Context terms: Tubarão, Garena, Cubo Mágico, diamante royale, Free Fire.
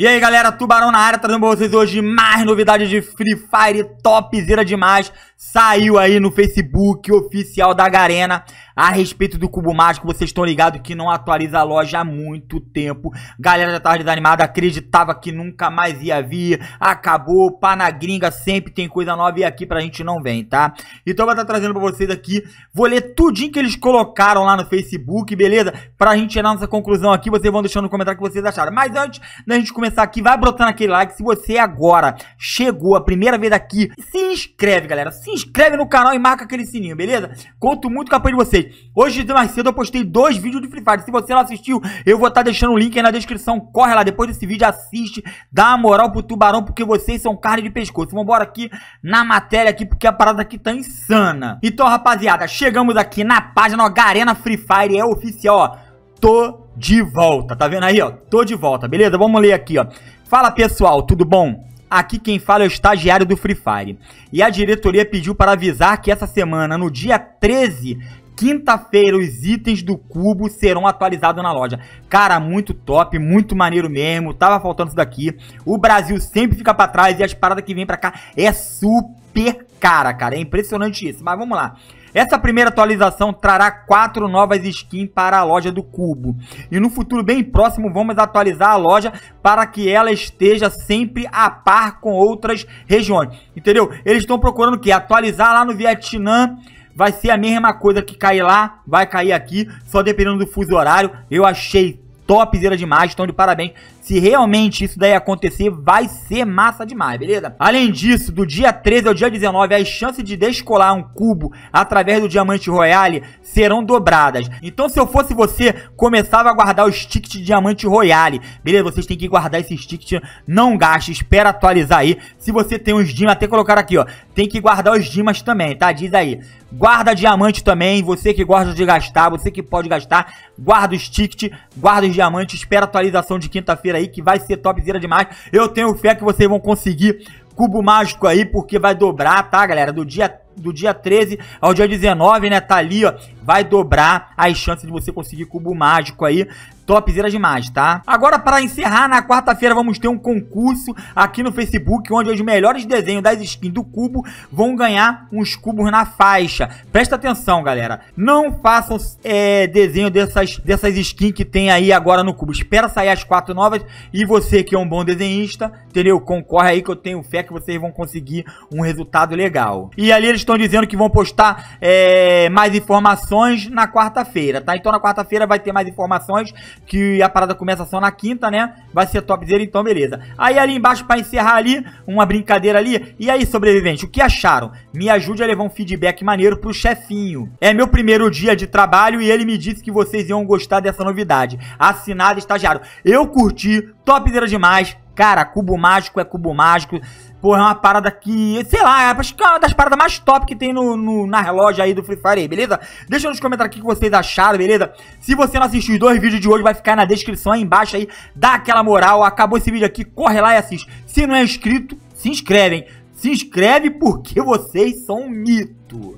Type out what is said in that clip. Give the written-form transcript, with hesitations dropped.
E aí galera, Tubarão na área, trazendo pra vocês hoje mais novidades de Free Fire, topzera demais. Saiu aí no Facebook oficial da Garena a respeito do Cubo Mágico. Vocês estão ligados que não atualiza a loja há muito tempo. Galera já tava desanimada, acreditava que nunca mais ia vir. Acabou, pá na gringa, sempre tem coisa nova e aqui pra gente não vem, tá? Então eu vou estar trazendo pra vocês aqui, vou ler tudinho que eles colocaram lá no Facebook, beleza? Pra gente tirar nossa conclusão aqui, vocês vão deixando no comentário o que vocês acharam. Mas antes da gente começar aqui, vai brotando aquele like. Se você agora chegou a primeira vez aqui, se inscreve, galera. Se inscreve no canal e marca aquele sininho, beleza? Conto muito com a apoio de vocês. Hoje de mais cedo eu postei 2 vídeos de Free Fire. Se você não assistiu, eu vou estar deixando o link aí na descrição. Corre lá, depois desse vídeo assiste, dá a moral pro Tubarão, porque vocês são carne de pescoço. Vamos embora aqui na matéria aqui, porque a parada aqui tá insana. Então, rapaziada, chegamos aqui na página, ó, Garena Free Fire é oficial, ó. Tô de volta, tá vendo aí, ó? Tô de volta, beleza? Vamos ler aqui, ó. Fala, pessoal, tudo bom? Aqui quem fala é o estagiário do Free Fire. E a diretoria pediu para avisar que essa semana, no dia 13, quinta-feira, os itens do cubo serão atualizados na loja. Cara, muito top, muito maneiro mesmo. Tava faltando isso daqui. O Brasil sempre fica pra trás e as paradas que vêm pra cá é super cara, cara. É impressionante isso, mas vamos lá. Essa primeira atualização trará 4 novas skins para a loja do Cubo. E no futuro bem próximo vamos atualizar a loja para que ela esteja sempre a par com outras regiões. Entendeu? Eles estão procurando o quê? Atualizar lá no Vietnã. Vai ser a mesma coisa que cair lá, vai cair aqui, só dependendo do fuso horário. Eu achei topzera demais, então de parabéns. Se realmente isso daí acontecer, vai ser massa demais, beleza? Além disso, do dia 13 ao dia 19, as chances de descolar um cubo através do diamante royale serão dobradas. Então, se eu fosse você, começava a guardar os tickets de diamante royale, beleza? Vocês têm que guardar esses tickets, não gaste, espera atualizar aí. Se você tem uns dimas, até colocar aqui, ó, tem que guardar os dimas também, tá? Diz aí. Guarda diamante também, você que gosta de gastar, você que pode gastar, guarda os tickets, guarda os diamantes, espera a atualização de quinta-feira aí, que vai ser topzera demais. Eu tenho fé que vocês vão conseguir cubo mágico aí, porque vai dobrar, tá, galera? Do dia 13 ao dia 19, né? Tá ali, ó. Vai dobrar as chances de você conseguir cubo mágico aí. Topzera demais, tá? Agora, para encerrar, na quarta-feira vamos ter um concurso aqui no Facebook, onde os melhores desenhos das skins do cubo vão ganhar uns cubos na faixa. Presta atenção, galera. Não façam desenho dessas skins que tem aí agora no cubo. Espera sair as 4 novas e você que é um bom desenhista, entendeu? Concorre aí, que eu tenho fé que vocês vão conseguir um resultado legal. E ali eles estão dizendo que vão postar mais informações na quarta-feira, tá? Então na quarta-feira vai ter mais informações, que a parada começa só na quinta, né? Vai ser topzera, então beleza. Aí ali embaixo, pra encerrar ali, uma brincadeira ali. E aí, sobrevivente, o que acharam? Me ajude a levar um feedback maneiro pro chefinho. É meu primeiro dia de trabalho e ele me disse que vocês iam gostar dessa novidade. Assinado, estagiário. Eu curti, topzera demais. Cara, cubo mágico é cubo mágico. Porra, é uma parada que, sei lá, é uma das paradas mais top que tem na loja aí do Free Fire aí, beleza? Deixa nos comentários aqui o que vocês acharam, beleza? Se você não assistiu os 2 vídeos de hoje, vai ficar na descrição aí embaixo aí. Dá aquela moral. Acabou esse vídeo aqui, corre lá e assiste. Se não é inscrito, se inscreve, hein? Se inscreve porque vocês são um mito.